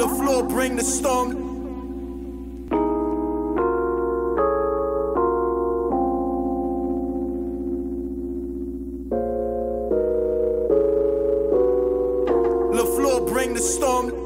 LaFleur, bring the storm. LaFleur, bring the storm.